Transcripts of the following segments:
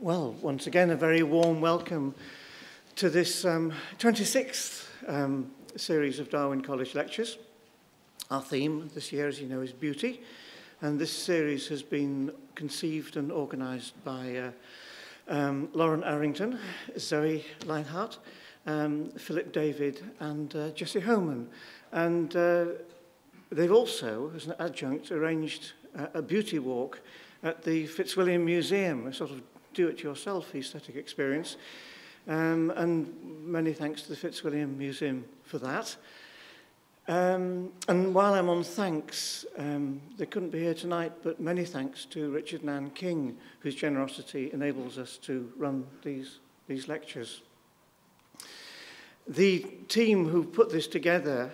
Well, once again, a very warm welcome to this 26th series of Darwin College Lectures. Our theme this year, as you know, is beauty, and this series has been conceived and organised by Lauren Arrington, Zoe Leinhart, Philip David, and Jesse Holman. And they've also, as an adjunct, arranged a beauty walk at the Fitzwilliam Museum, a sort of do-it-yourself aesthetic experience, and many thanks to the Fitzwilliam Museum for that. And while I'm on thanks, they couldn't be here tonight, but many thanks to Richard King, whose generosity enables us to run these lectures. The team who put this together,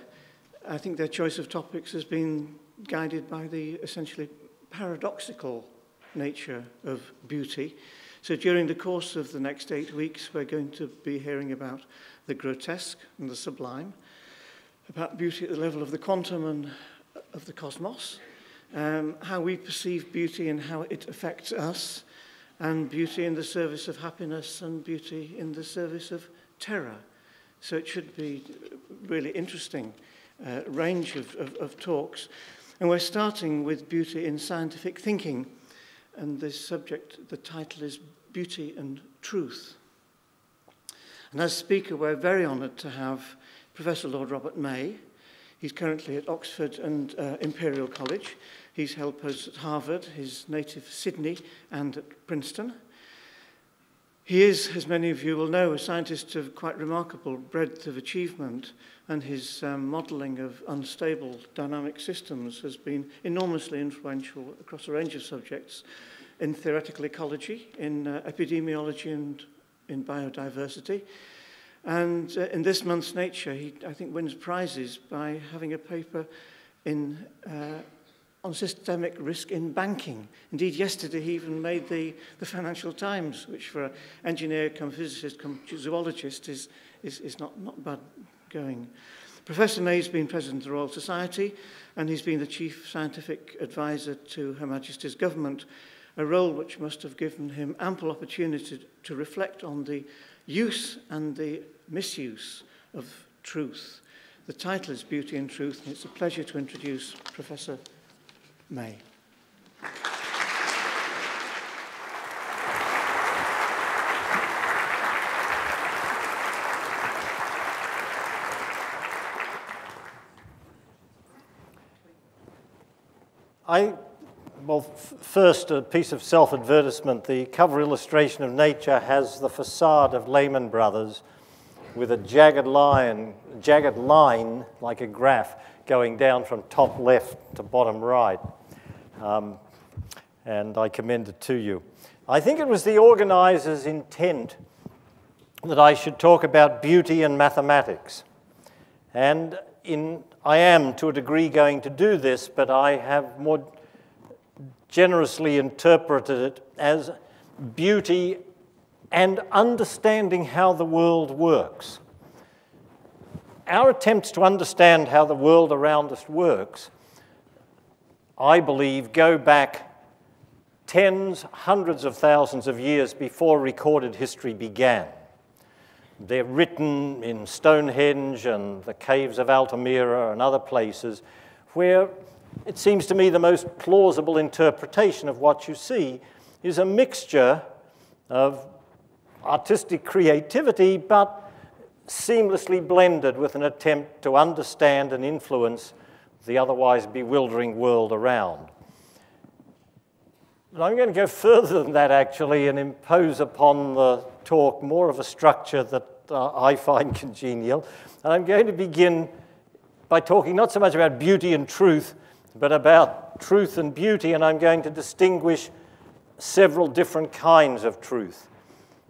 I think their choice of topics has been guided by the essentially paradoxical nature of beauty. So during the course of the next 8 weeks, we're going to be hearing about the grotesque and the sublime, about beauty at the level of the quantum and of the cosmos, how we perceive beauty and how it affects us, and beauty in the service of happiness and beauty in the service of terror. So it should be a really interesting range of talks. And we're starting with beauty in scientific thinking. And this subject, the title is Beauty and Truth. And as speaker, we're very honoured to have Professor Lord Robert May. He's currently at Oxford and Imperial College. He's helped us at Harvard, his native Sydney, and at Princeton. He is, as many of you will know, a scientist of quite remarkable breadth of achievement, and his modelling of unstable dynamic systems has been enormously influential across a range of subjects in theoretical ecology, in epidemiology, and in biodiversity. And in this month's Nature, he, I think, wins prizes by having a paper in on systemic risk in banking. Indeed, yesterday he even made the Financial Times, which for an engineer, come physicist, come zoologist is not bad going. Professor May's been president of the Royal Society, and he's been the chief scientific advisor to Her Majesty's government, a role which must have given him ample opportunity to reflect on the use and the misuse of truth. The title is Beauty and Truth, and it's a pleasure to introduce Professor May. Well, first, a piece of self-advertisement. The cover illustration of Nature has the facade of Lehman Brothers with a jagged line like a graph going down from top left to bottom right. And I commend it to you. I think it was the organizer's intent that I should talk about beauty and mathematics. And I am, to a degree, going to do this, but I have more generously interpreted it as beauty and understanding how the world works. Our attempts to understand how the world around us works, I believe, go back tens, hundreds of thousands of years before recorded history began. They're written in Stonehenge and the caves of Altamira and other places where it seems to me the most plausible interpretation of what you see is a mixture of artistic creativity but seamlessly blended with an attempt to understand and influence the otherwise bewildering world around. But I'm going to go further than that, actually, and impose upon the talk more of a structure that I find congenial. And I'm going to begin by talking not so much about beauty and truth, but about truth and beauty, and I'm going to distinguish several different kinds of truth.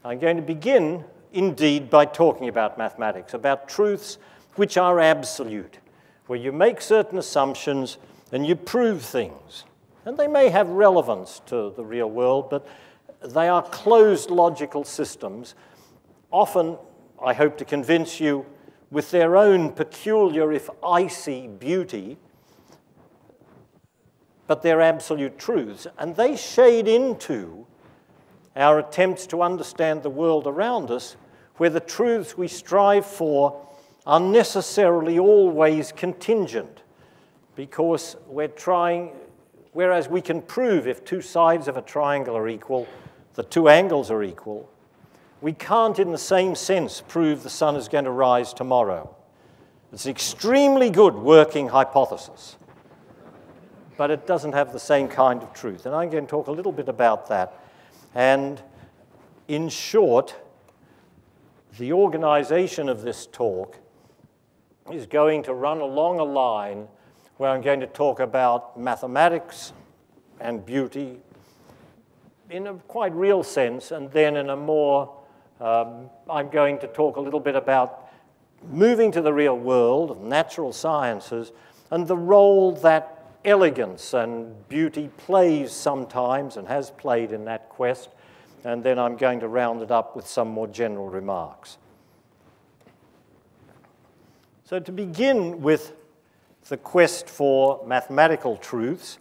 I'm going to begin, indeed, by talking about mathematics, about truths which are absolute, where you make certain assumptions and you prove things. And they may have relevance to the real world, but they are closed logical systems, often, I hope to convince you, with their own peculiar, if icy, beauty, but they're absolute truths. And they shade into our attempts to understand the world around us, where the truths we strive for are necessarily always contingent, because we're trying, whereas we can prove if two sides of a triangle are equal, the two angles are equal, we can't in the same sense prove the sun is going to rise tomorrow. It's an extremely good working hypothesis, but it doesn't have the same kind of truth. And I'm going to talk a little bit about that. And in short, the organization of this talk is going to run along a line where I'm going to talk about mathematics and beauty in a quite real sense, and then in a more, I'm going to talk a little bit about moving to the real world of natural sciences and the role that elegance and beauty plays sometimes and has played in that quest, and then I'm going to round it up with some more general remarks. So to begin with the quest for mathematical truths,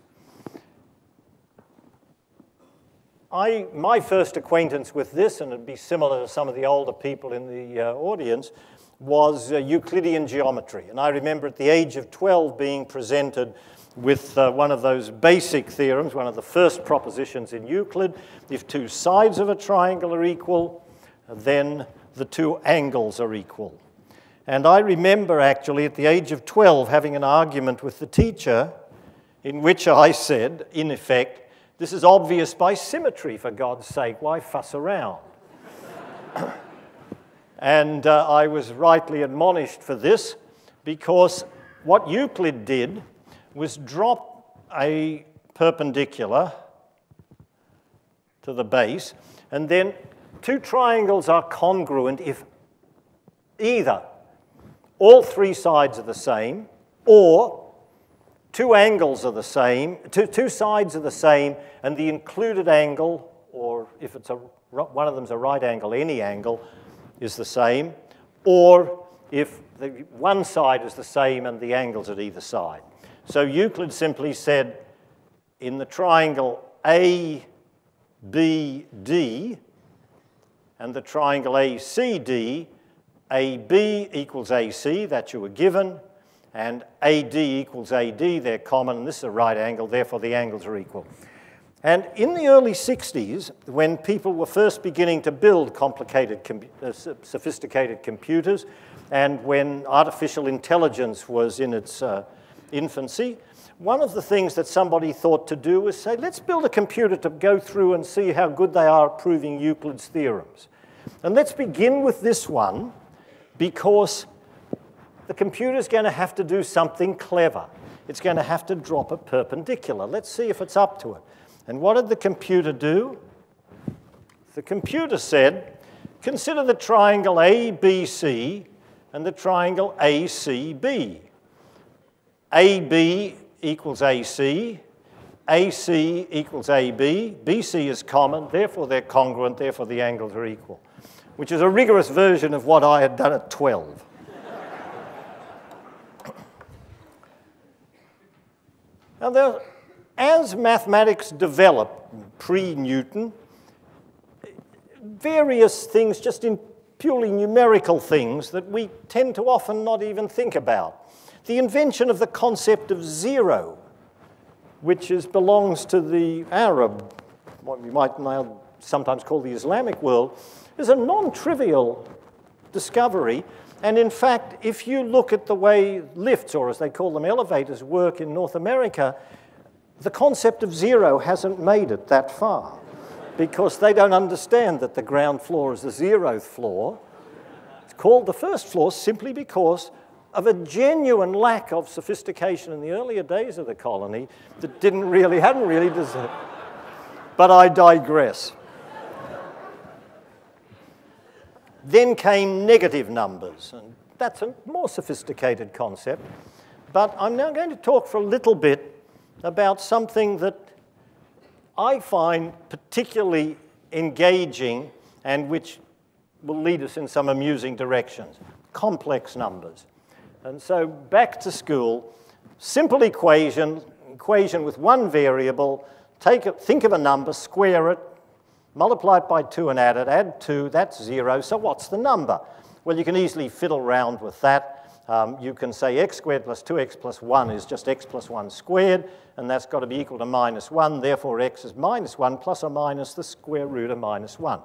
my first acquaintance with this, and it'd be similar to some of the older people in the audience, was Euclidean geometry. And I remember at the age of 12 being presented with one of those basic theorems, one of the first propositions in Euclid. If two sides of a triangle are equal, then the two angles are equal. And I remember actually at the age of 12 having an argument with the teacher in which I said, in effect, this is obvious by symmetry, for God's sake, why fuss around? And I was rightly admonished for this, because what Euclid did was drop a perpendicular to the base, and then two triangles are congruent if either all three sides are the same, or two angles are the same, two sides are the same, and the included angle, or if it's one of them's a right angle, any angle, is the same, or if one side is the same and the angles at either side. So Euclid simply said, in the triangle ABD and the triangle ACD, AB equals AC, that you were given, and AD equals AD, they're common, and this is a right angle, therefore the angles are equal. And in the early 60s, when people were first beginning to build complicated, sophisticated computers, and when artificial intelligence was in its infancy, one of the things that somebody thought to do was say, let's build a computer to go through and see how good they are at proving Euclid's theorems. And let's begin with this one, because the computer's going to have to do something clever. It's going to have to drop a perpendicular. Let's see if it's up to it. And what did the computer do? The computer said, consider the triangle ABC and the triangle ACB. AB equals AC, AC equals AB, BC is common, therefore they're congruent, therefore the angles are equal, which is a rigorous version of what I had done at 12. Now, as mathematics developed pre-Newton, various things, just in purely numerical things, that we tend to often not even think about. The invention of the concept of zero, which belongs to the Arab, what we might now sometimes call the Islamic world, is a non-trivial discovery. And in fact, if you look at the way lifts, or as they call them, elevators, work in North America, the concept of zero hasn't made it that far, because they don't understand that the ground floor is the zeroth floor. It's called the first floor simply because of a genuine lack of sophistication in the earlier days of the colony that hadn't really deserved. But I digress. Then came negative numbers, and that's a more sophisticated concept. But I'm now going to talk for a little bit about something that I find particularly engaging and which will lead us in some amusing directions, complex numbers. And so back to school, simple equation with one variable, think of a number, square it, Multiply it by 2 and add it. Add 2, that's 0. So what's the number? Well, you can easily fiddle around with that. You can say x squared plus 2x plus 1 is just x plus 1 squared, and that's got to be equal to minus 1. Therefore, x is minus 1 plus or minus the square root of minus 1.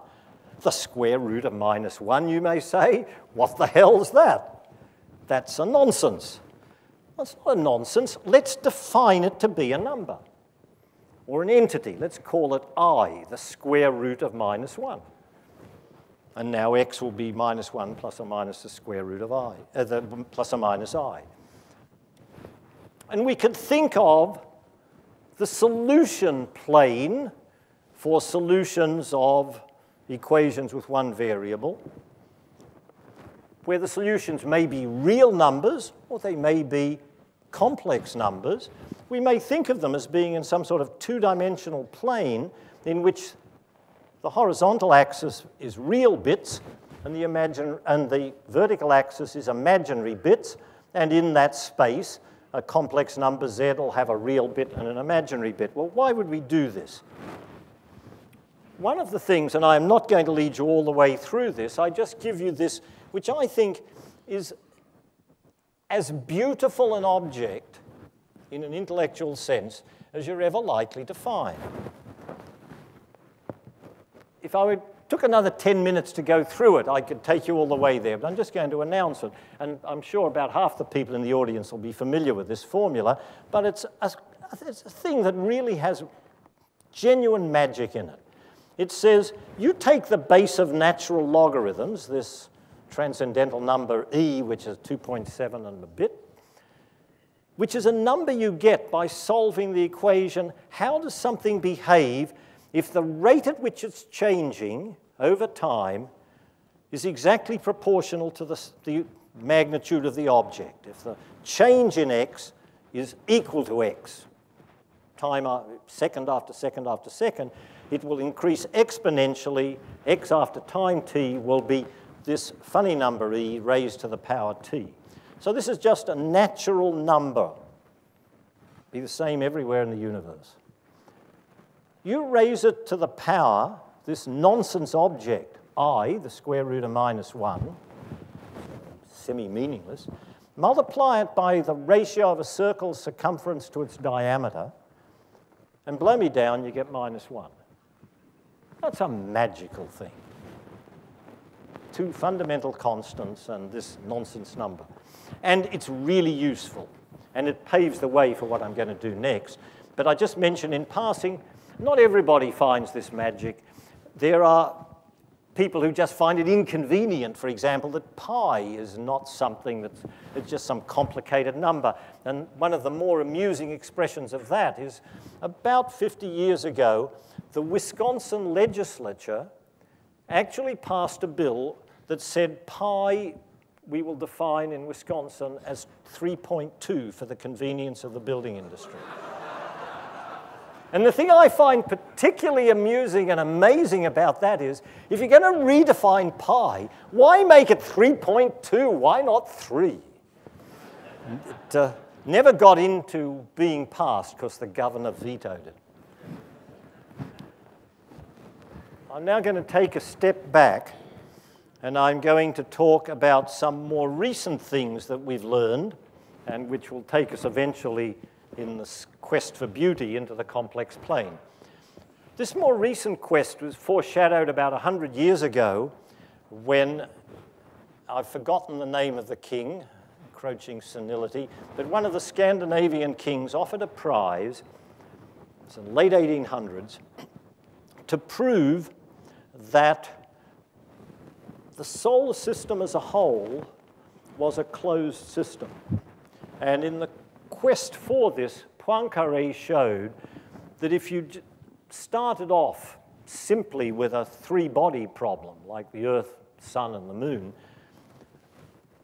The square root of minus 1, you may say? What the hell's that? That's a nonsense. That's not a nonsense. Let's define it to be a number or an entity. Let's call it I, the square root of minus 1. And now x will be minus 1 plus or minus the square root of I, plus or minus I. And we could think of the solution plane for solutions of equations with one variable, where the solutions may be real numbers or they may be complex numbers. We may think of them as being in some sort of two-dimensional plane in which the horizontal axis is real bits and the vertical axis is imaginary bits, and in that space a complex number z will have a real bit and an imaginary bit. Well, why would we do this? One of the things, and I'm not going to lead you all the way through this, I just give you this, which I think is as beautiful an object in an intellectual sense as you're ever likely to find. If I took another 10 minutes to go through it, I could take you all the way there, but I'm just going to announce it. And I'm sure about half the people in the audience will be familiar with this formula, but it's a thing that really has genuine magic in it. It says, you take the base of natural logarithms, this transcendental number e, which is 2.7 and a bit, which is a number you get by solving the equation, how does something behave if the rate at which it's changing over time is exactly proportional to the magnitude of the object. If the change in x is equal to x, time second after second after second, it will increase exponentially. X after time t will be this funny number e raised to the power t. So this is just a natural number. Be the same everywhere in the universe. You raise it to the power, this nonsense object, I, the square root of minus 1, semi-meaningless, multiply it by the ratio of a circle's circumference to its diameter, and blow me down, you get minus 1. That's a magical thing. Two fundamental constants and this nonsense number. And it's really useful, and it paves the way for what I'm going to do next. But I just mentioned in passing, not everybody finds this magic. There are people who just find it inconvenient, for example, that pi is not something that's it's just some complicated number. And one of the more amusing expressions of that is about 50 years ago, the Wisconsin legislature actually passed a bill that said pi we will define in Wisconsin as 3.2 for the convenience of the building industry. And the thing I find particularly amusing and amazing about that is, if you're going to redefine pi, why make it 3.2? Why not 3? It never got into being passed because the governor vetoed it. I'm now going to take a step back, and I'm going to talk about some more recent things that we've learned, and which will take us eventually in this quest for beauty into the complex plane. This more recent quest was foreshadowed about 100 years ago when, I've forgotten the name of the king, encroaching senility, but one of the Scandinavian kings offered a prize, it's in the late 1800s, to prove that the solar system as a whole was a closed system. And in the quest for this, Poincaré showed that if you started off simply with a three-body problem, like the Earth, Sun, and the Moon,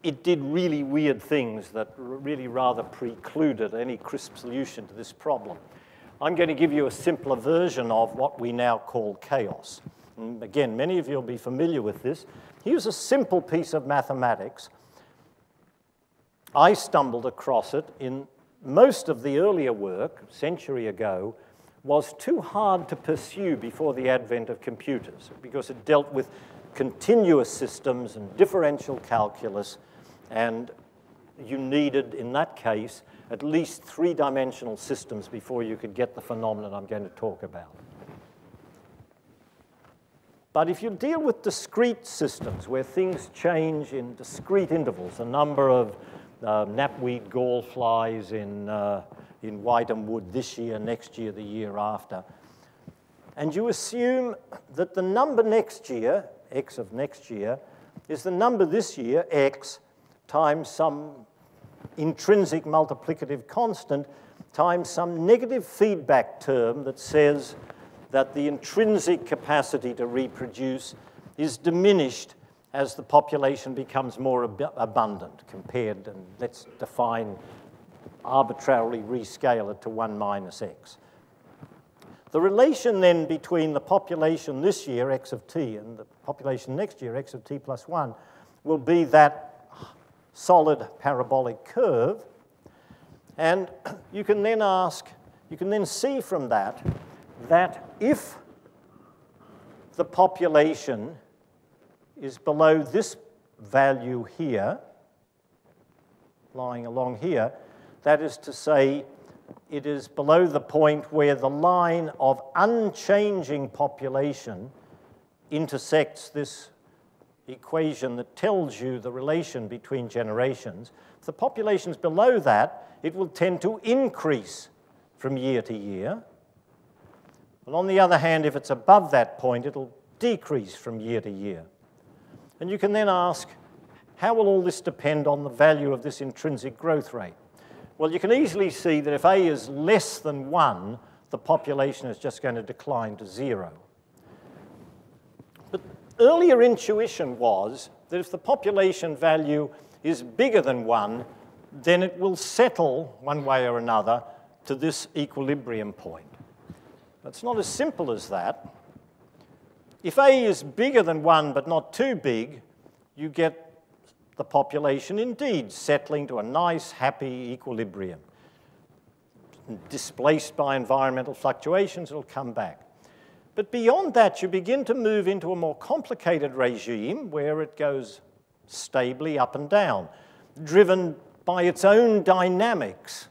it did really weird things that really rather precluded any crisp solution to this problem. I'm going to give you a simpler version of what we now call chaos. And again, many of you will be familiar with this. Here's a simple piece of mathematics. I stumbled across it in most of the earlier work, a century ago, was too hard to pursue before the advent of computers because it dealt with continuous systems and differential calculus, and you needed, in that case, at least three-dimensional systems before you could get the phenomenon I'm going to talk about. But if you deal with discrete systems where things change in discrete intervals, the number of knapweed gall flies in Whiteham Wood this year, next year, the year after, and you assume that the number next year, x of next year, is the number this year, x, times some intrinsic multiplicative constant times some negative feedback term that says that the intrinsic capacity to reproduce is diminished as the population becomes more abundant compared, and let's define, arbitrarily rescale it to 1 minus x. The relation then between the population this year, x of t, and the population next year, x of t plus 1, will be that solid parabolic curve. And you can then ask, you can then see from that that if the population is below this value here, lying along here, that is to say it is below the point where the line of unchanging population intersects this equation that tells you the relation between generations. If the population is below that, it will tend to increase from year to year. Well, on the other hand, if it's above that point, it'll decrease from year to year. And you can then ask, how will all this depend on the value of this intrinsic growth rate? Well, you can easily see that if A is less than 1, the population is just going to decline to 0. But earlier intuition was that if the population value is bigger than 1, then it will settle one way or another to this equilibrium point. It's not as simple as that. If A is bigger than 1 but not too big, you get the population indeed settling to a nice, happy equilibrium. Displaced by environmental fluctuations, it'll come back. But beyond that, you begin to move into a more complicated regime where it goes stably up and down, driven by its own dynamics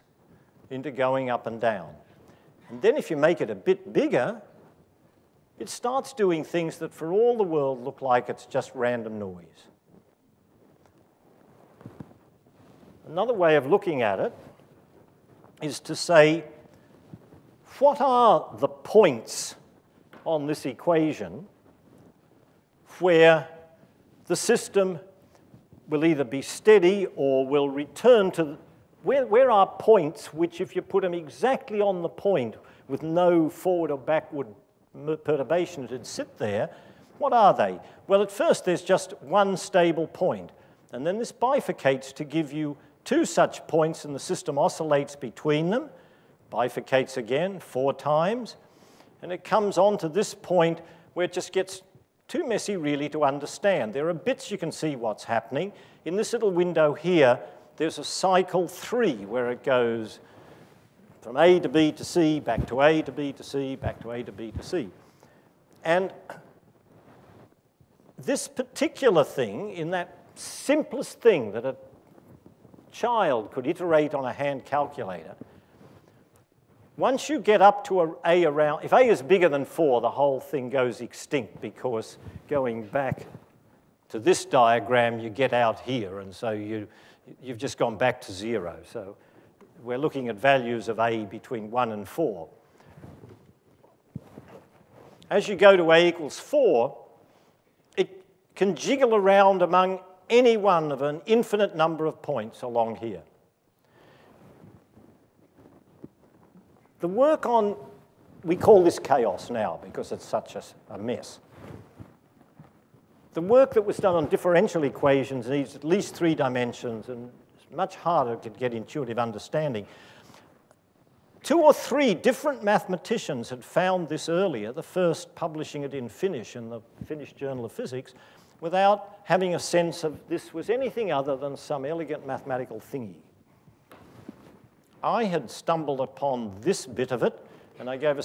into going up and down. And then if you make it a bit bigger, it starts doing things that for all the world look like it's just random noise. Another way of looking at it is to say, what are the points on this equation where the system will either be steady or will return to... Where are points which, if you put them exactly on the point with no forward or backward perturbation, it'd sit there? What are they? Well, at first, there's just one stable point. And then this bifurcates to give you two such points, and the system oscillates between them, bifurcates again 4 times, and it comes on to this point where it just gets too messy, really, to understand. There are bits you can see what's happening. In this little window here, there's a cycle 3 where it goes from A to B to C, back to A to B to C, back to A to B to C. And this particular thing, in that simplest thing that a child could iterate on a hand calculator, once you get up to A around, if A is bigger than 4, the whole thing goes extinct because going back to this diagram, you get out here, and so you've just gone back to 0. So we're looking at values of A between 1 and 4. As you go to A equals 4, it can jiggle around among any one of an infinite number of points along here. The work on, we call this chaos now because it's such a mess. The work that was done on differential equations needs at least 3 dimensions, and it's much harder to get intuitive understanding. 2 or 3 different mathematicians had found this earlier, the first publishing it in Finnish, in the Finnish Journal of Physics, without having a sense of this was anything other than some elegant mathematical thingy. I had stumbled upon this bit of it And I gave a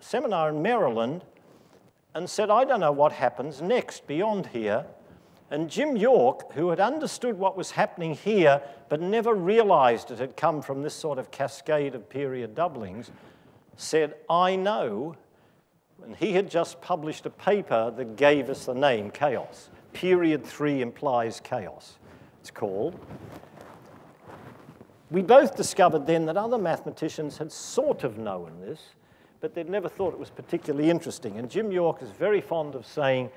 seminar in Maryland and said, I don't know what happens next beyond here. And Jim York, who had understood what was happening here but never realized it had come from this sort of cascade of period doublings, said, I know. And he had just published a paper that gave us the name chaos. Period 3 implies chaos, it's called. We both discovered then that other mathematicians had sort of known this, but they'd never thought it was particularly interesting. And Jim York is very fond of saying,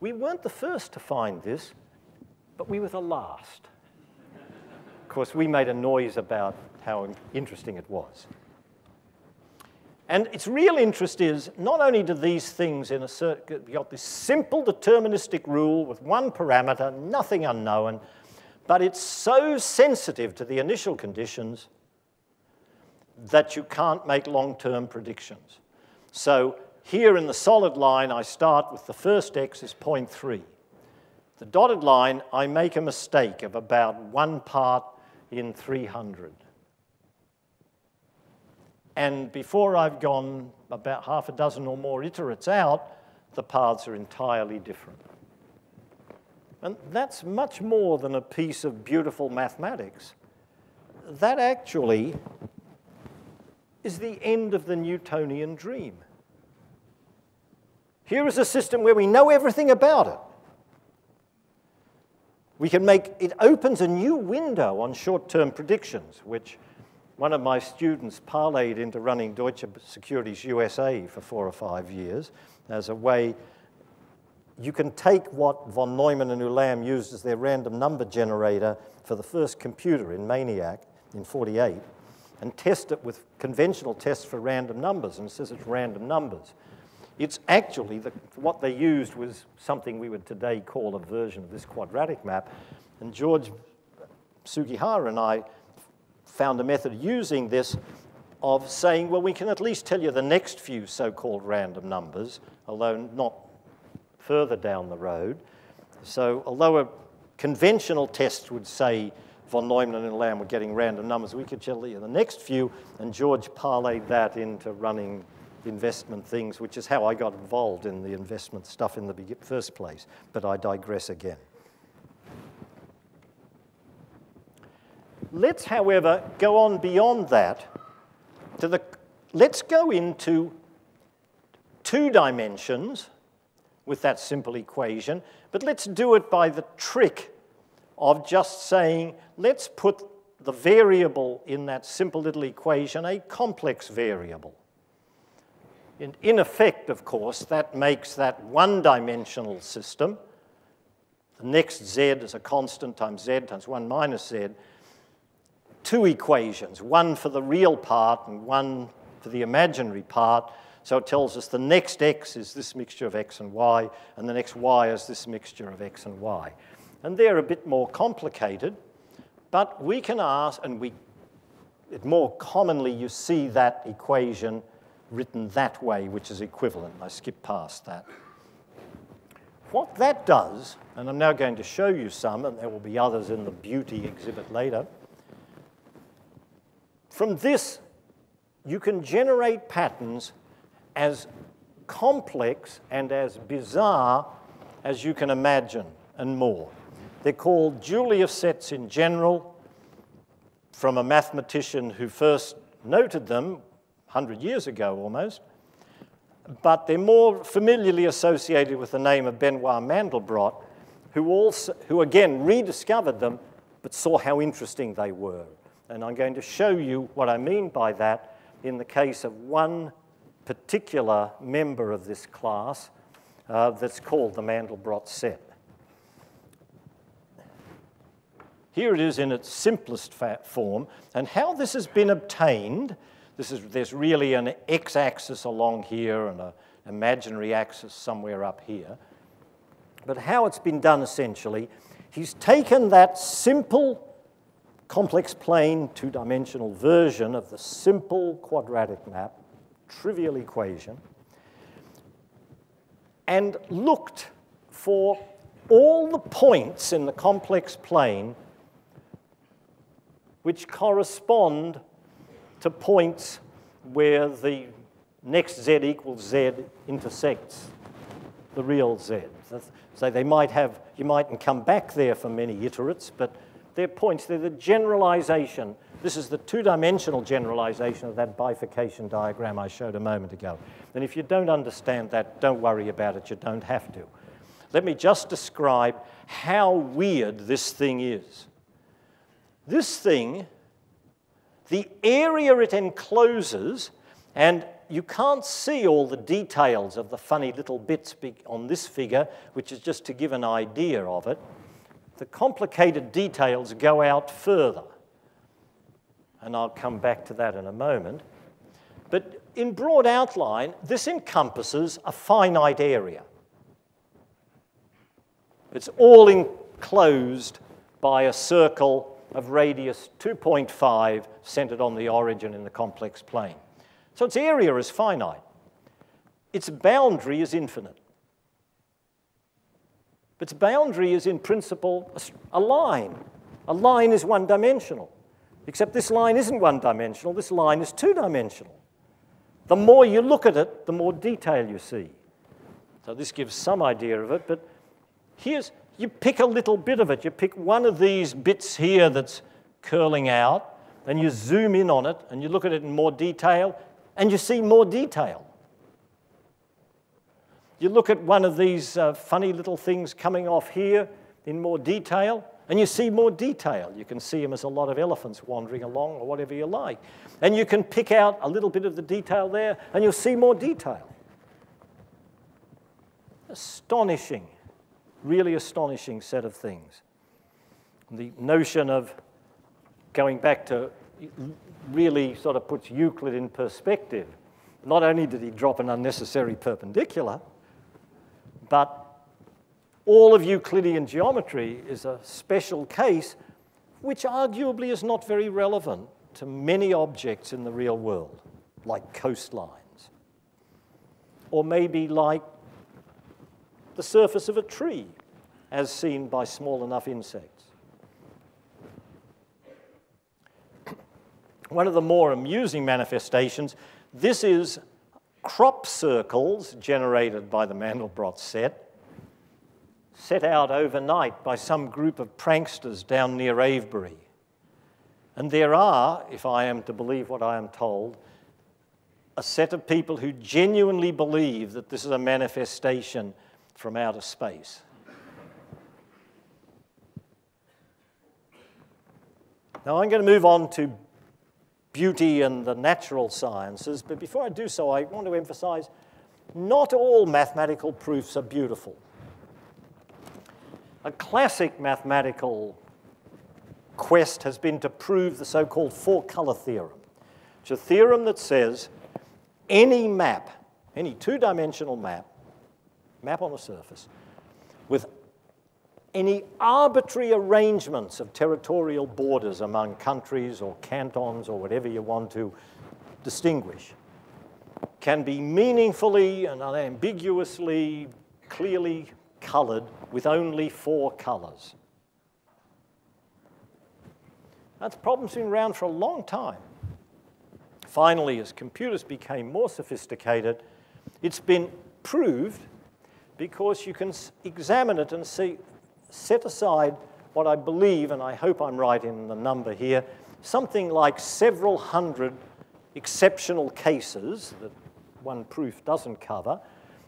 we weren't the first to find this, but we were the last. Of course, we made a noise about how interesting it was. And its real interest is, not only do these things in a circuit, you've got this simple deterministic rule with one parameter, nothing unknown, but it's so sensitive to the initial conditions that you can't make long-term predictions. So here in the solid line, I start with the first x is 0.3. The dotted line, I make a mistake of about one part in 300. And before I've gone about half a dozen or more iterates out, the paths are entirely different. And that's much more than a piece of beautiful mathematics. That actually is the end of the Newtonian dream. Here is a system where we know everything about it. We can make, it opens a new window on short-term predictions, which one of my students parlayed into running Deutsche Securities USA for 4 or 5 years as a way. You can take what von Neumann and Ulam used as their random number generator for the first computer in MANIAC in 48 and test it with conventional tests for random numbers, and it says it's random numbers. It's actually, what they used was something we would today call a version of this quadratic map, and George Sugihara and I found a method using this of saying, well, we can at least tell you the next few so-called random numbers, although not further down the road. So although a conventional test would say von Neumann and Lamb were getting random numbers, we could tell you the next few, and George parlayed that into running investment things, which is how I got involved in the investment stuff in the first place, but I digress again. Let's, however, go on beyond that to let's go into 2 dimensions with that simple equation, but let's do it by the trick of just saying, let's put the variable in that simple little equation, a complex variable. And in effect, of course, that makes that 1-dimensional system, the next z is a constant times z times 1 minus z, 2 equations, one for the real part and one for the imaginary part. So it tells us the next x is this mixture of x and the next y is this mixture of x and y. And they're a bit more complicated, but we can ask, and more commonly you see that equation written that way, which is equivalent. I skipped past that. What that does, and I'm now going to show you some, and there will be others in the beauty exhibit later, from this you can generate patterns as complex and as bizarre as you can imagine and more. They're called Julia sets in general, from a mathematician who first noted them 100 years ago almost, but they're more familiarly associated with the name of Benoit Mandelbrot, who again rediscovered them but saw how interesting they were. And I'm going to show you what I mean by that in the case of one particular member of this class that's called the Mandelbrot set. Here it is in its simplest form, and how this has been obtained, there's really an x-axis along here and an imaginary axis somewhere up here, but how it's been done essentially, he's taken that simple complex plane 2-dimensional version of the simple quadratic map, trivial equation, and looked for all the points in the complex plane which correspond to points where the next z equals z intersects the real z. So they might have, you mightn't come back there for many iterates, but they're points, they're the generalization. This is the two-dimensional generalization of that bifurcation diagram I showed a moment ago. And if you don't understand that, don't worry about it, you don't have to. Let me just describe how weird this thing is. This thing, the area it encloses, and you can't see all the details of the funny little bits on this figure, which is just to give an idea of it. The complicated details go out further. And I'll come back to that in a moment. But in broad outline, this encompasses a finite area. It's all enclosed by a circle of radius 2.5 centered on the origin in the complex plane. So its area is finite. Its boundary is infinite. Its boundary is in principle a line. A line is one-dimensional, except this line isn't one-dimensional, this line is two-dimensional. The more you look at it, the more detail you see. So this gives some idea of it, but here's, you pick a little bit of it. You pick one of these bits here that's curling out, and you zoom in on it, and you look at it in more detail, and you see more detail. You look at one of these funny little things coming off here in more detail, and you see more detail. You can see them as a lot of elephants wandering along or whatever you like. And you can pick out a little bit of the detail there, and you'll see more detail. Astonishing. Really astonishing set of things. The notion of going back to really sort of puts Euclid in perspective. Not only did he drop an unnecessary perpendicular, but all of Euclidean geometry is a special case which arguably is not very relevant to many objects in the real world, like coastlines, or maybe like the surface of a tree, as seen by small enough insects. One of the more amusing manifestations, this is crop circles generated by the Mandelbrot set, set out overnight by some group of pranksters down near Avebury. And there are, if I am to believe what I am told, a set of people who genuinely believe that this is a manifestation from outer space. Now I'm going to move on to beauty and the natural sciences, but before I do so, I want to emphasize not all mathematical proofs are beautiful. A classic mathematical quest has been to prove the so-called four-color theorem. It's a theorem that says any map, any two-dimensional map, map on a surface, with any arbitrary arrangements of territorial borders among countries or cantons or whatever you want to distinguish can be meaningfully and unambiguously clearly colored with only four colors. That problem's been around for a long time. Finally, as computers became more sophisticated, it's been proved because you can examine it and see, set aside what I believe, and I hope I'm right in the number here, something like several hundred exceptional cases that one proof doesn't cover,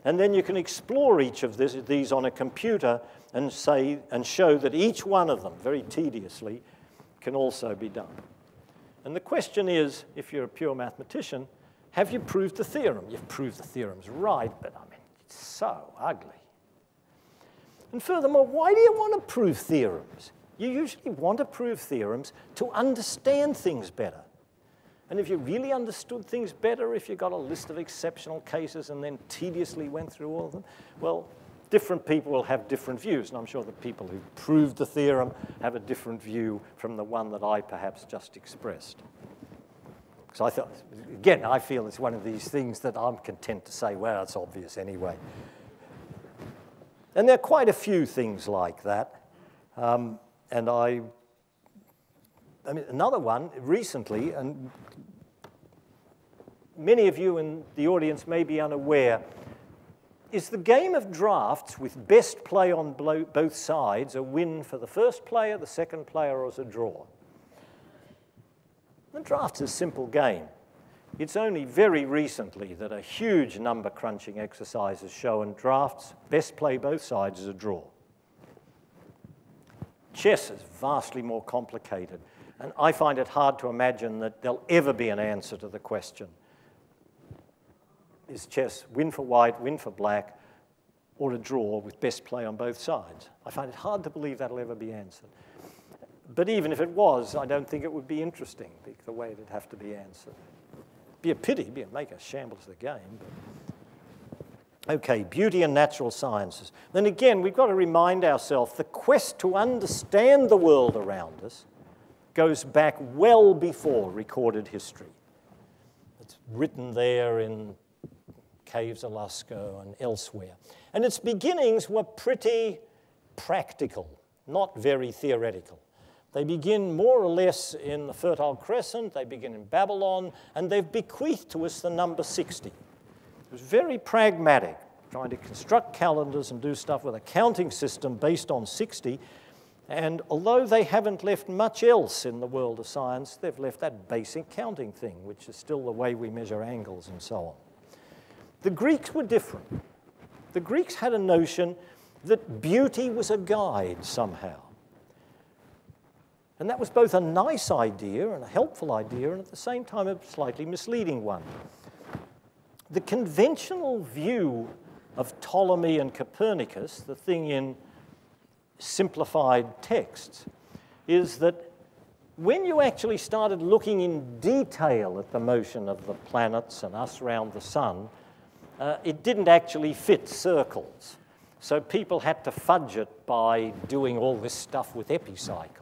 and then you can explore each of these on a computer and, show that each one of them, very tediously, can also be done. And the question is, if you're a pure mathematician, have you proved the theorem? You've proved the theorem's right, but I mean, it's so ugly. And furthermore, why do you want to prove theorems? You usually want to prove theorems to understand things better. And if you really understood things better, if you got a list of exceptional cases and then tediously went through all of them, well, different people will have different views. And I'm sure the people who proved the theorem have a different view from the one that I perhaps just expressed. So I thought, again, I feel it's one of these things that I'm content to say, well, it's obvious anyway. And there are quite a few things like that. I mean, another one recently, and many of you in the audience may be unaware, is the game of drafts with best play on both sides a win for the first player, the second player, or as a draw? The draft's a simple game. It's only very recently that a huge number crunching exercise has shown drafts best play both sides as a draw. Chess is vastly more complicated, and I find it hard to imagine that there'll ever be an answer to the question, is chess win for white, win for black, or a draw with best play on both sides? I find it hard to believe that'll ever be answered. But even if it was, I don't think it would be interesting, the way it'd have to be answered. Be a pity, be a make a shambles of the game. But. Okay, beauty and natural sciences. Then again, we've got to remind ourselves the quest to understand the world around us goes back well before recorded history. It's written there in caves of Lascaux and elsewhere. And its beginnings were pretty practical, not very theoretical. They begin more or less in the Fertile Crescent, they begin in Babylon, and they've bequeathed to us the number 60. It was very pragmatic, trying to construct calendars and do stuff with a counting system based on 60. And although they haven't left much else in the world of science, they've left that basic counting thing, which is still the way we measure angles and so on. The Greeks were different. The Greeks had a notion that beauty was a guide somehow. And that was both a nice idea and a helpful idea, and at the same time a slightly misleading one. The conventional view of Ptolemy and Copernicus, the thing in simplified texts, is that when you actually started looking in detail at the motion of the planets and us round the sun, it didn't actually fit circles. So people had to fudge it by doing all this stuff with epicycles.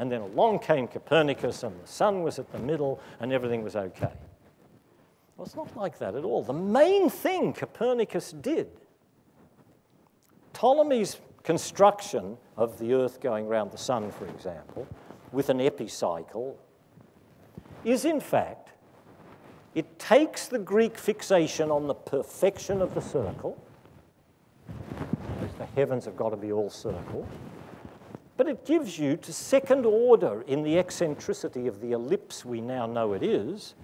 And then along came Copernicus, and the sun was at the middle, and everything was okay. Well, it's not like that at all. The main thing Copernicus did, Ptolemy's construction of the Earth going around the sun, for example, with an epicycle, is in fact, it takes the Greek fixation on the perfection of the circle, because the heavens have got to be all circle, but it gives you to second order in the eccentricity of the ellipse we now know it is,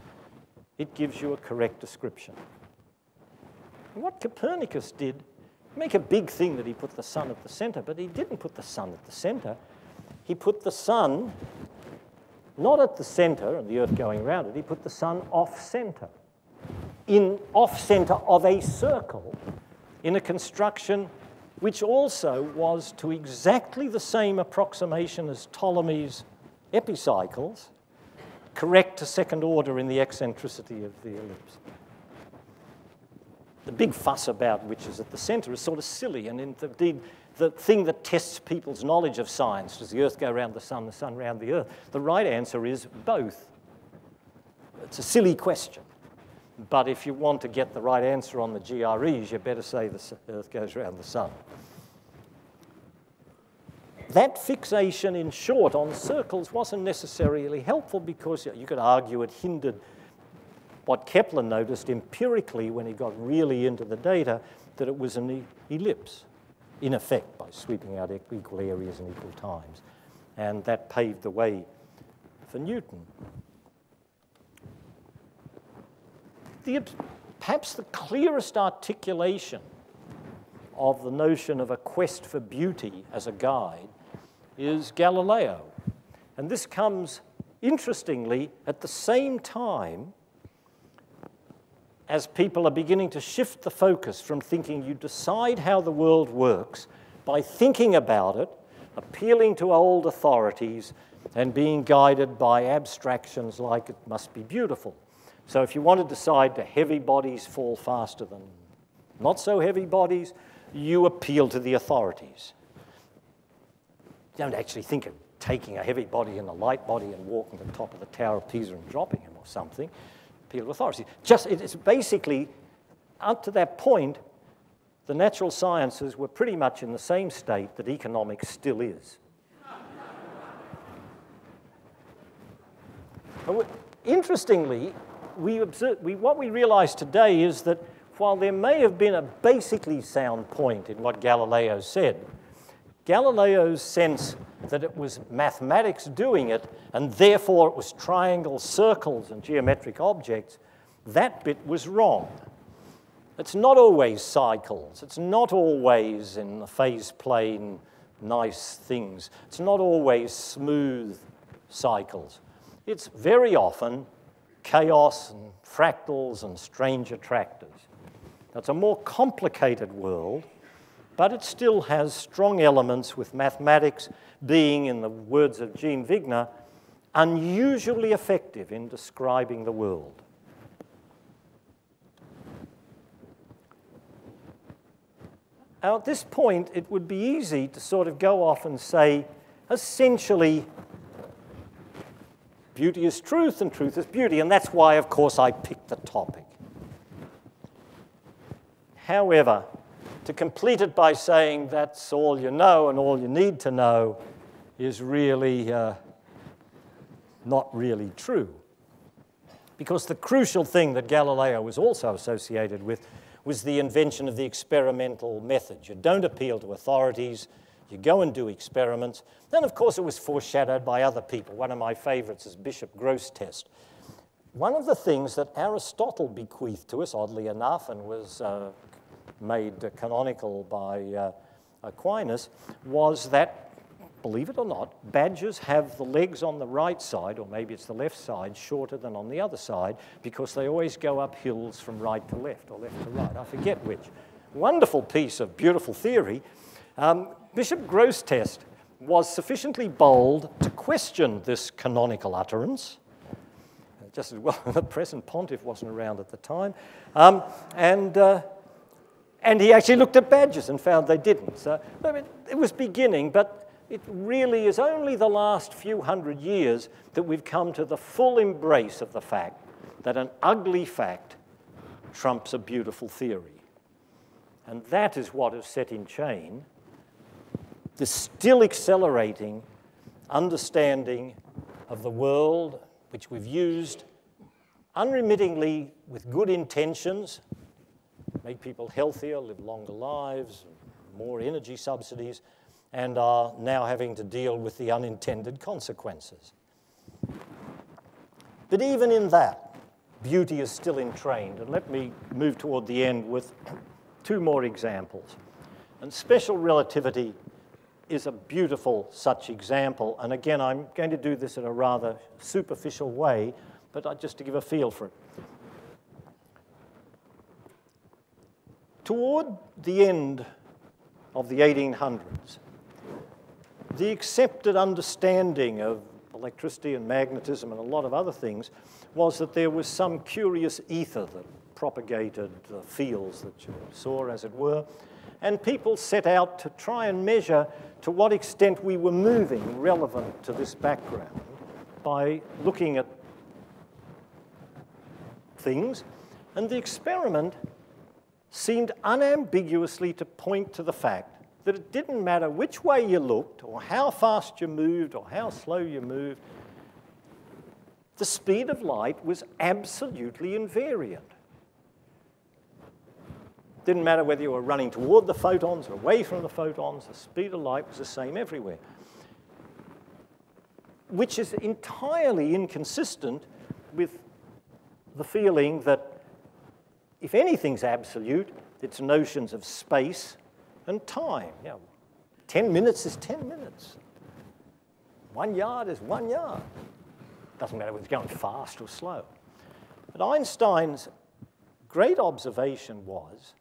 it gives you a correct description. And what Copernicus did, make a big thing that he put the sun at the center, but he didn't put the sun at the center. He put the sun not at the center and the Earth going around it, he put the sun off-center, in off-center of a circle in a construction which also was to exactly the same approximation as Ptolemy's epicycles, correct to second order in the eccentricity of the ellipse. The big fuss about which is at the center is sort of silly, and indeed the thing that tests people's knowledge of science, does the Earth go around the sun round the Earth? The right answer is both. It's a silly question. But if you want to get the right answer on the GREs, you better say the Earth goes around the sun. That fixation, in short, on circles wasn't necessarily helpful because you could argue it hindered what Kepler noticed empirically when he got really into the data, that it was an ellipse, in effect, by sweeping out equal areas and equal times. And that paved the way for Newton. Perhaps the clearest articulation of the notion of a quest for beauty as a guide is Galileo. And this comes, interestingly, at the same time as people are beginning to shift the focus from thinking you decide how the world works by thinking about it, appealing to old authorities, and being guided by abstractions like it must be beautiful. So if you want to decide do heavy bodies fall faster than not so heavy bodies, you appeal to the authorities. You don't actually think of taking a heavy body and a light body and walking to the top of the Tower of Pisa and dropping him or something. Appeal to authorities. Just, it's basically, up to that point, the natural sciences were pretty much in the same state that economics still is. Interestingly, what we realize today is that while there may have been a basically sound point in what Galileo said, Galileo's sense that it was mathematics doing it, and therefore it was triangles, circles, and geometric objects, that bit was wrong. It's not always cycles. It's not always in the phase plane nice things. It's not always smooth cycles. It's very often chaos and fractals and strange attractors. It's a more complicated world, but it still has strong elements with mathematics being, in the words of Jean Vigneault, unusually effective in describing the world. Now, at this point, it would be easy to sort of go off and say, essentially, beauty is truth and truth is beauty, and that's why, of course, I picked the topic. However, to complete it by saying that's all you know and all you need to know is really not really true. Because the crucial thing that Galileo was also associated with was the invention of the experimental method. You don't appeal to authorities. You go and do experiments. Then, of course, it was foreshadowed by other people. One of my favorites is Bishop Grosstest. One of the things that Aristotle bequeathed to us, oddly enough, and was made canonical by Aquinas, was that, believe it or not, badgers have the legs on the right side, or maybe it's the left side, shorter than on the other side, because they always go up hills from right to left, or left to right. I forget which. Wonderful piece of beautiful theory. Bishop Grosstest was sufficiently bold to question this canonical utterance. Just as well, the present pontiff wasn't around at the time. And he actually looked at badgers and found they didn't. So I mean, it was beginning, but it really is only the last few hundred years that we've come to the full embrace of the fact that an ugly fact trumps a beautiful theory. And that is what is set in chain, this still accelerating understanding of the world, which we've used unremittingly with good intentions, make people healthier, live longer lives, more energy subsidies, and are now having to deal with the unintended consequences. But even in that, beauty is still entrained. And let me move toward the end with two more examples. And special relativity is a beautiful such example. And again, I'm going to do this in a rather superficial way, but just to give a feel for it. Toward the end of the 1800s, the accepted understanding of electricity and magnetism and a lot of other things was that there was some curious ether that propagated the fields that you saw, as it were, and people set out to try and measure to what extent we were moving relevant to this background by looking at things. And the experiment seemed unambiguously to point to the fact that it didn't matter which way you looked or how fast you moved or how slow you moved, the speed of light was absolutely invariant. Didn't matter whether you were running toward the photons or away from the photons, the speed of light was the same everywhere, which is entirely inconsistent with the feeling that if anything's absolute, it's notions of space and time. You know, 10 minutes is 10 minutes. 1 yard is 1 yard. Doesn't matter whether it's going fast or slow. But Einstein's great observation was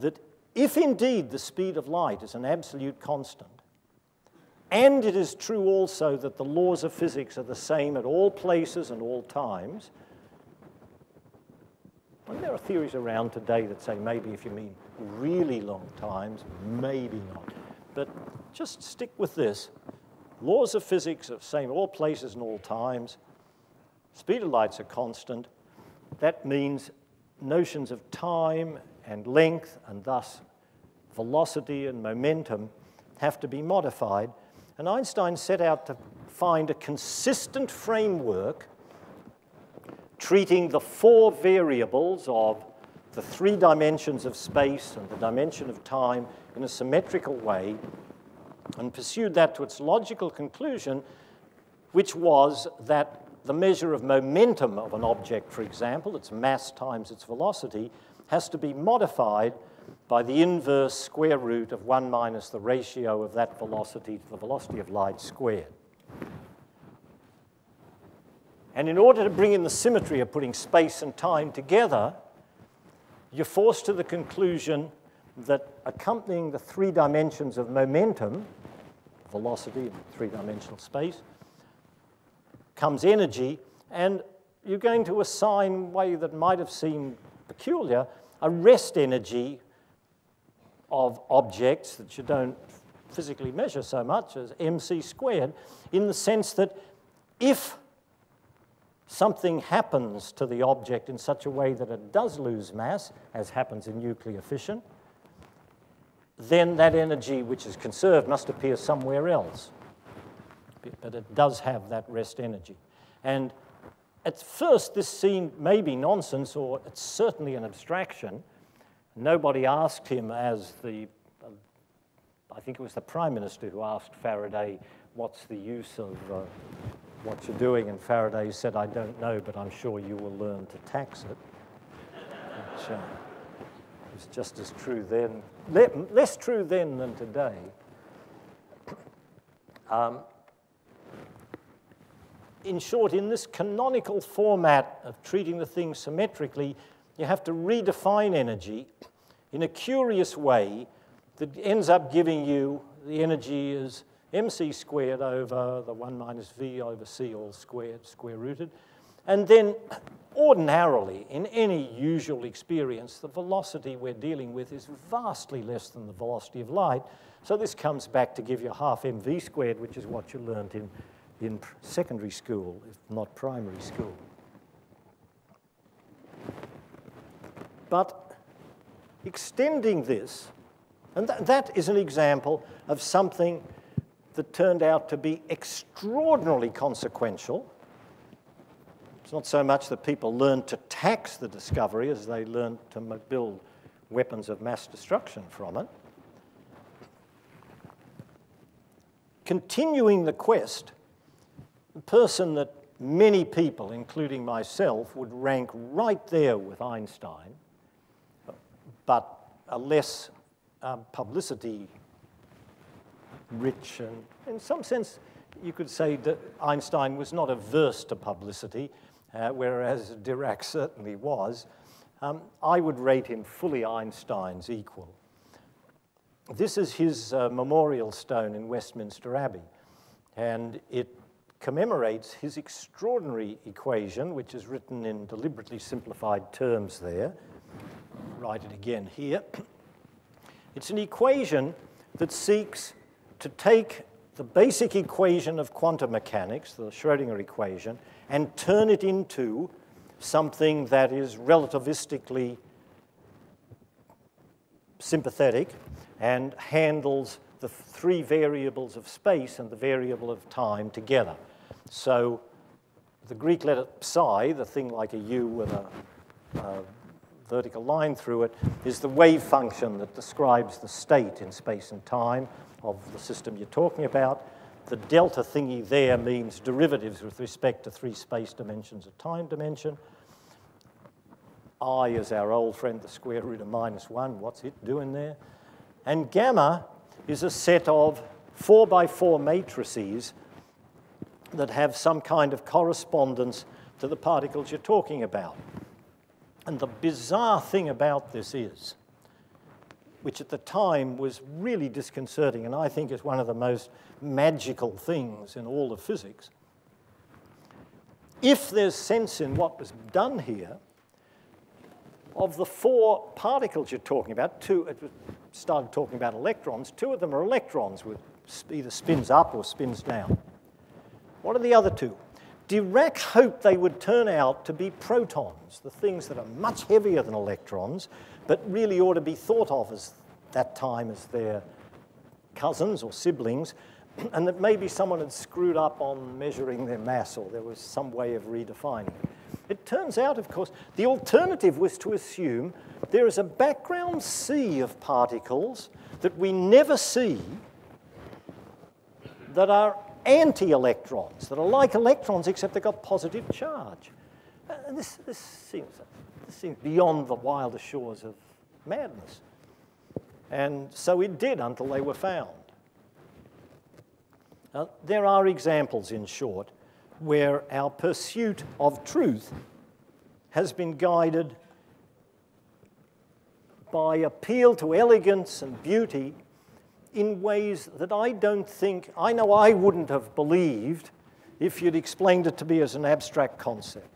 that if indeed the speed of light is an absolute constant, and it is true also that the laws of physics are the same at all places and all times, and there are theories around today that say maybe if you mean really long times, maybe not. But just stick with this. Laws of physics are the same in all places and all times. Speed of light's a constant. That means notions of time and length and thus velocity and momentum have to be modified. And Einstein set out to find a consistent framework treating the four variables of the three dimensions of space and the dimension of time in a symmetrical way, and pursued that to its logical conclusion, which was that the measure of momentum of an object, for example, its mass times its velocity, has to be modified by the inverse square root of 1 minus the ratio of that velocity to the velocity of light squared. And in order to bring in the symmetry of putting space and time together, you're forced to the conclusion that accompanying the three dimensions of momentum, velocity in three-dimensional space, comes energy, and you're going to assign, in a way that might have seemed peculiar, a rest energy of objects that you don't physically measure so much as mc squared, in the sense that if something happens to the object in such a way that it does lose mass, as happens in nuclear fission, then that energy which is conserved must appear somewhere else. But it does have that rest energy. And at first, this seemed maybe nonsense, or it's certainly an abstraction. Nobody asked him, as the, I think it was the Prime Minister who asked Faraday, what's the use of what you're doing? And Faraday said, I don't know, but I'm sure you will learn to tax it. Which was just as true then, less true then than today. In short, in this canonical format of treating the thing symmetrically, you have to redefine energy in a curious way that ends up giving you the energy is mc squared over the 1 minus v over c all squared, square rooted. And then ordinarily, in any usual experience, the velocity we're dealing with is vastly less than the velocity of light. So this comes back to give you half mv squared, which is what you learned in secondary school, if not primary school. But extending this, and that is an example of something that turned out to be extraordinarily consequential. It's not so much that people learned to tax the discovery as they learned to build weapons of mass destruction from it. Continuing the quest, the person that many people, including myself, would rank right there with Einstein, but a less publicity-rich, and in some sense, you could say that Einstein was not averse to publicity, whereas Dirac certainly was. I would rate him fully Einstein's equal. This is his memorial stone in Westminster Abbey, and it commemorates his extraordinary equation, which is written in deliberately simplified terms there. I'll write it again here. It's an equation that seeks to take the basic equation of quantum mechanics, the Schrödinger equation, and turn it into something that is relativistically sympathetic and handles the three variables of space and the variable of time together. So the Greek letter psi, the thing like a U with a vertical line through it, is the wave function that describes the state in space and time of the system you're talking about. The delta thingy there means derivatives with respect to three space dimensions of time dimension. I is our old friend, the square root of -1. What's it doing there? And gamma is a set of 4x4 matrices that have some kind of correspondence to the particles you're talking about. And the bizarre thing about this is, which at the time was really disconcerting, and I think is one of the most magical things in all of physics, if there's sense in what was done here, of the four particles you're talking about, started talking about electrons, two of them are electrons with either spins up or spins down. What are the other two? Dirac hoped they would turn out to be protons, the things that are much heavier than electrons, but really ought to be thought of as that time as their cousins or siblings, and that maybe someone had screwed up on measuring their mass, or there was some way of redefining it. It turns out, of course, the alternative was to assume there is a background sea of particles that we never see that are anti-electrons, that are like electrons except they've got positive charge. And this seems beyond the wildest shores of madness. And so it did until they were found. There are examples, in short, where our pursuit of truth has been guided by appeal to elegance and beauty in ways that I don't think, I know I wouldn't have believed if you'd explained it to me as an abstract concept.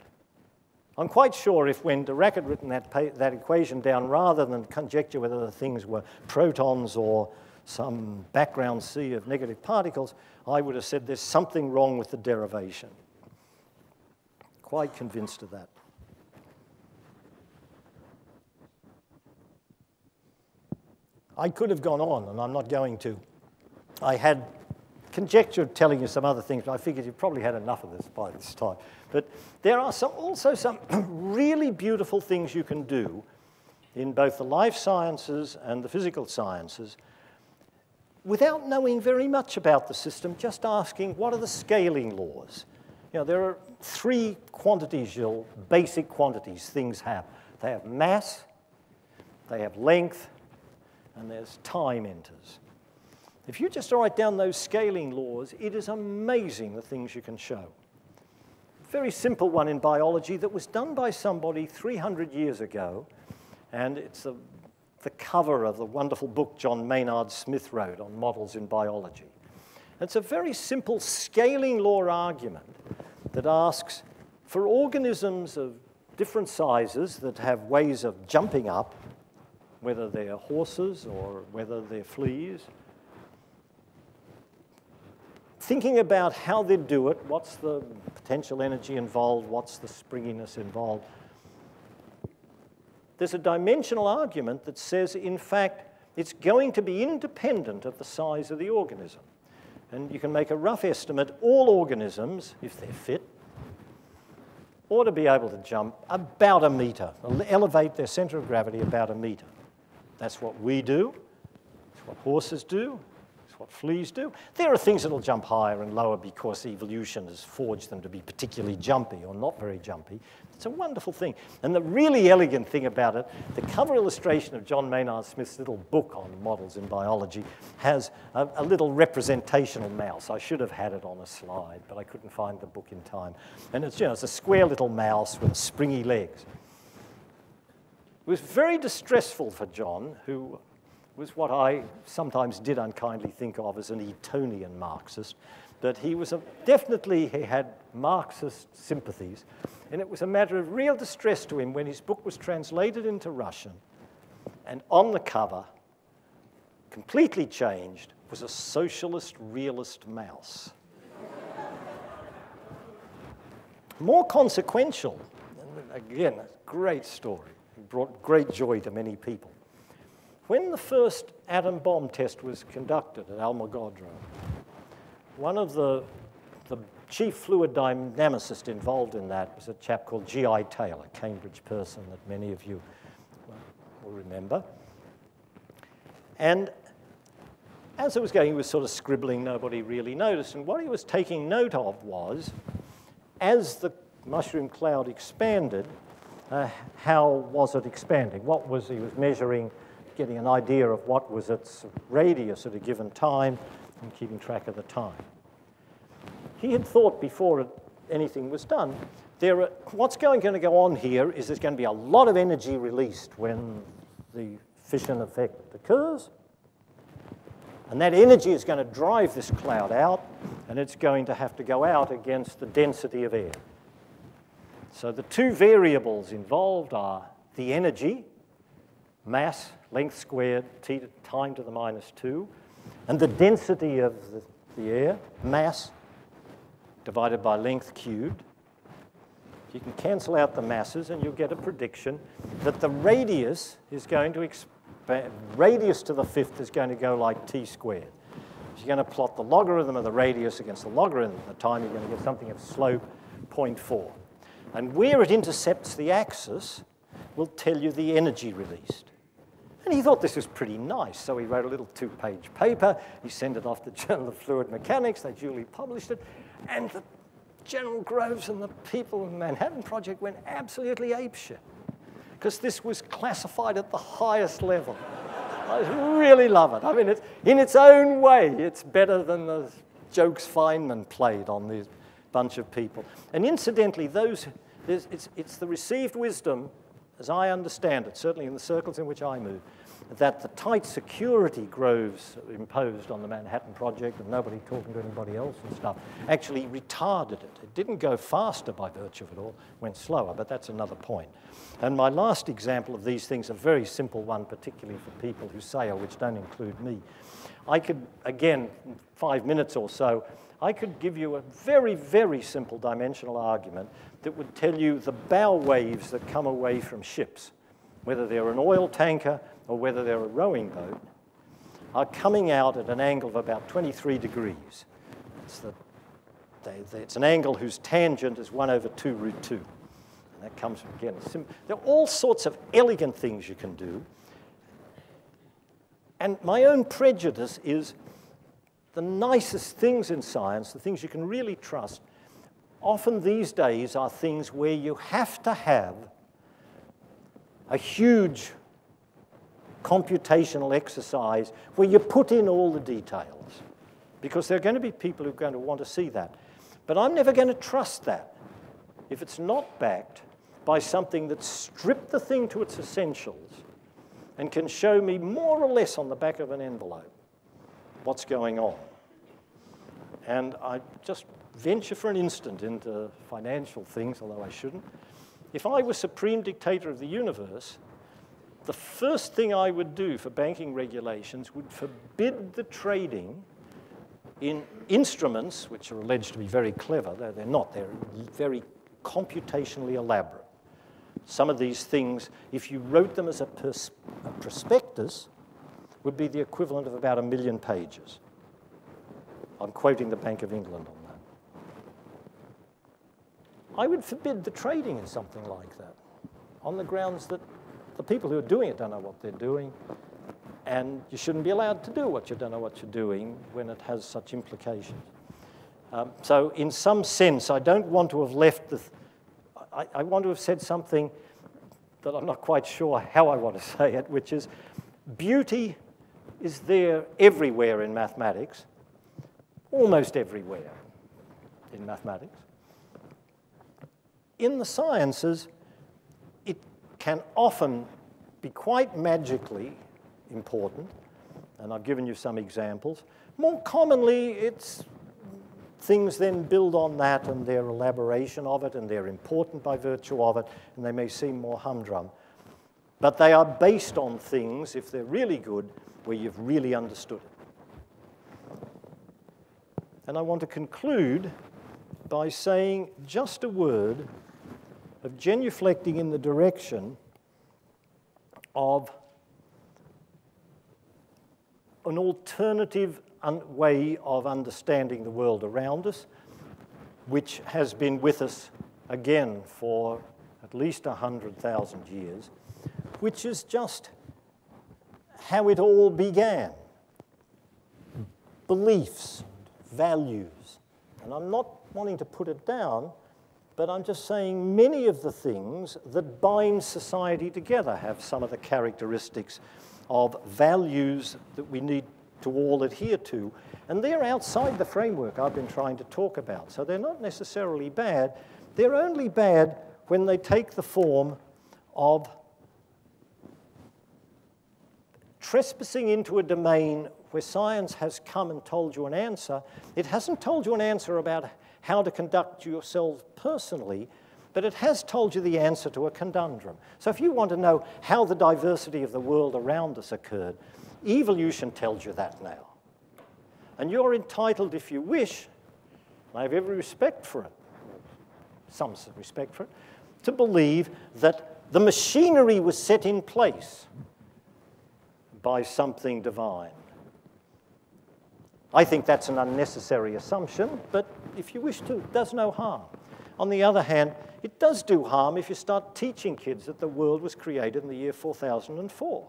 I'm quite sure if when Dirac had written that equation down, rather than conjecture whether the things were protons or some background sea of negative particles, I would have said there's something wrong with the derivation. Quite convinced of that. I could have gone on, and I'm not going to. I had conjectured telling you some other things, but I figured you've probably had enough of this by this time. But there are also some really beautiful things you can do in both the life sciences and the physical sciences without knowing very much about the system, just asking, what are the scaling laws? You know, there are three quantities, basic quantities things have. They have mass, they have length, and there's time enters. If you just write down those scaling laws, it is amazing the things you can show. A very simple one in biology that was done by somebody 300 years ago, and it's the cover of the wonderful book John Maynard Smith wrote on models in biology. It's a very simple scaling law argument that asks, for organisms of different sizes that have ways of jumping up, whether they're horses or whether they're fleas, thinking about how they do it, what's the potential energy involved, what's the springiness involved, there's a dimensional argument that says, in fact, it's going to be independent of the size of the organism. And you can make a rough estimate. All organisms, if they're fit, ought to be able to jump about a meter, elevate their center of gravity about a meter. That's what we do. It's what horses do. It's what fleas do. There are things that will jump higher and lower because evolution has forged them to be particularly jumpy or not very jumpy. It's a wonderful thing. And the really elegant thing about it, the cover illustration of John Maynard Smith's little book on models in biology has a little representational mouse. I should have had it on a slide, but I couldn't find the book in time. And it's, you know, it's a square little mouse with springy legs. It was very distressful for John, who was what I sometimes did unkindly think of as an Etonian Marxist, that he was definitely had Marxist sympathies. And it was a matter of real distress to him when his book was translated into Russian, and on the cover, completely changed, was a socialist realist mouse. More consequential, and again, a great story. It brought great joy to many people. When the first atom bomb test was conducted at Almogordo, one of the chief fluid dynamicist involved in that was a chap called G.I. Taylor, a Cambridge person that many of you will remember. And as it was going, he was sort of scribbling, nobody really noticed. And what he was taking note of was, as the mushroom cloud expanded, how was it expanding? What was he was measuring, getting an idea of what was its radius at a given time, and keeping track of the time. He had thought before anything was done, what's going to go on here is there's going to be a lot of energy released when the fission effect occurs, and that energy is going to drive this cloud out, and it's going to have to go out against the density of air. So the two variables involved are the energy, mass, length squared, time to the -2, and the density of the air, mass, divided by length cubed. You can cancel out the masses and you'll get a prediction that the radius is going to expand, radius to the fifth is going to go like t squared. So you're going to plot the logarithm of the radius against the logarithm of the time, you're going to get something of slope 0.4. And where it intercepts the axis will tell you the energy released. And he thought this was pretty nice, so he wrote a little two-page paper. He sent it off to the Journal of Fluid Mechanics. They duly published it. And the General Groves and the people in the Manhattan Project went absolutely apeshit, because this was classified at the highest level. I really love it. I mean, it's, in its own way, it's better than the jokes Feynman played on this bunch of people. And incidentally, it's the received wisdom, as I understand it, certainly in the circles in which I move, that the tight security Groves imposed on the Manhattan Project and nobody talking to anybody else and stuff actually retarded it. It didn't go faster by virtue of it all, it went slower, but that's another point. And my last example of these things, a very simple one, particularly for people who sail, which don't include me. I could, again, in 5 minutes or so, I could give you a very, very simple dimensional argument that would tell you the bow waves that come away from ships, whether they're an oil tanker or whether they're a rowing boat, are coming out at an angle of about 23 degrees. It's an angle whose tangent is 1/2 root 2. And that comes from, again, there are all sorts of elegant things you can do. And my own prejudice is the nicest things in science, the things you can really trust, often these days are things where you have to have a huge computational exercise where you put in all the details, because there are going to be people who are going to want to see that. But I'm never going to trust that if it's not backed by something that's stripped the thing to its essentials and can show me more or less on the back of an envelope what's going on. And I just venture for an instant into financial things, although I shouldn't. If I were supreme dictator of the universe, the first thing I would do for banking regulations would forbid the trading in instruments, which are alleged to be very clever, though they're not, they're very computationally elaborate. Some of these things, if you wrote them as a prospectus, would be the equivalent of about 1 million pages. I'm quoting the Bank of England on that. I would forbid the trading in something like that on the grounds that the people who are doing it don't know what they're doing, and you shouldn't be allowed to do what you don't know what you're doing when it has such implications. So in some sense, I don't want to have left the... I want to have said something that I'm not quite sure how I want to say it, which is beauty is there everywhere in mathematics, almost everywhere in mathematics. In the sciences, it can often be quite magically important, and I've given you some examples. More commonly, it's things then build on that and their elaboration of it, and they're important by virtue of it, and they may seem more humdrum. But they are based on things, if they're really good, where you've really understood it. And I want to conclude by saying just a word of genuflecting in the direction of an alternative way of understanding the world around us, which has been with us, again, for at least 100,000 years, which is just how it all began. Beliefs, values. And I'm not wanting to put it down, but I'm just saying many of the things that bind society together have some of the characteristics of values that we need to all adhere to. And they're outside the framework I've been trying to talk about. So they're not necessarily bad. They're only bad when they take the form of trespassing into a domain where science has come and told you an answer. It hasn't told you an answer about how to conduct yourself personally, but it has told you the answer to a conundrum. So if you want to know how the diversity of the world around us occurred, evolution tells you that now. And you're entitled, if you wish, and I have every respect for it, some respect for it, to believe that the machinery was set in place by something divine. I think that's an unnecessary assumption, but if you wish to, it does no harm. On the other hand, it does do harm if you start teaching kids that the world was created in the year 4004.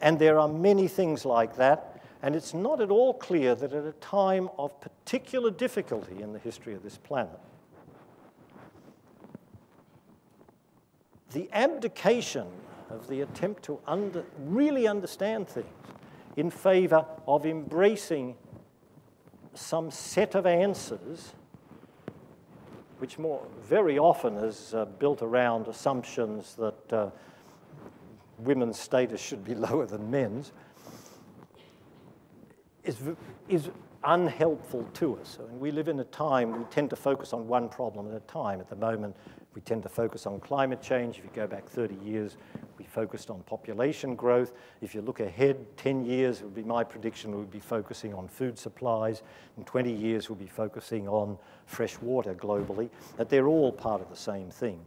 And there are many things like that, and it's not at all clear that at a time of particular difficulty in the history of this planet, the abdication of the attempt to really understand things in favor of embracing some set of answers, which very often is built around assumptions that women's status should be lower than men's, is unhelpful to us. I mean, we live in a time we tend to focus on one problem at a time. At the moment, we tend to focus on climate change. If you go back 30 years, we focused on population growth. If you look ahead 10 years, it would be my prediction, we'll be focusing on food supplies. In 20 years, we'll be focusing on fresh water globally. That they're all part of the same thing.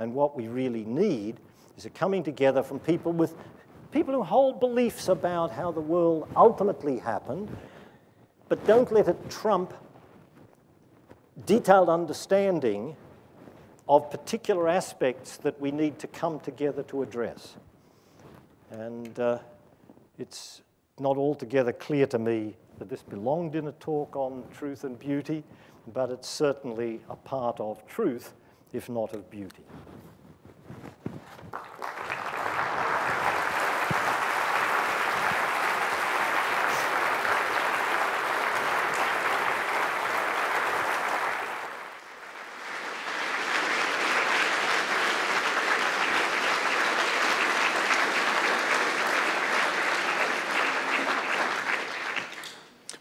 And what we really need is a coming together from people who hold beliefs about how the world ultimately happened, but don't let it trump detailed understanding of particular aspects that we need to come together to address. And it's not altogether clear to me that this belonged in a talk on truth and beauty, but it's certainly a part of truth, if not of beauty.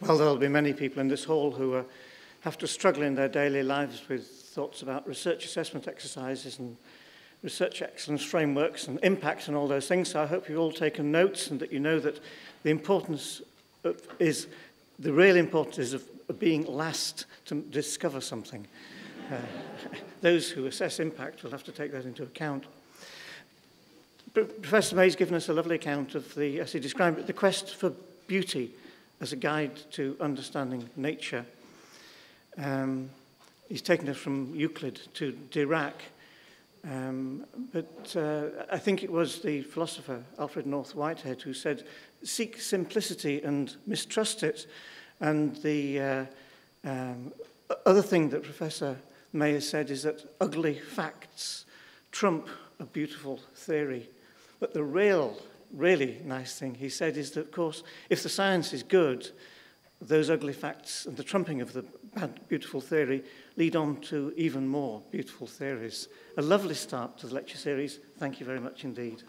Well, there'll be many people in this hall who have to struggle in their daily lives with thoughts about research assessment exercises and research excellence frameworks and impact and all those things. So I hope you've all taken notes and that you know that the importance the real importance is of being last to discover something. Those who assess impact will have to take that into account. Professor May's given us a lovely account of the, as he described it, the quest for beauty as a guide to understanding nature. He's taken us from Euclid to Dirac, but I think it was the philosopher Alfred North Whitehead who said, seek simplicity and mistrust it. And the other thing that Professor May has said is that ugly facts trump a beautiful theory, but the real really nice thing he said is that, of course, if the science is good, those ugly facts and the trumping of the bad, beautiful theory lead on to even more beautiful theories. A lovely start to the lecture series. Thank you very much indeed.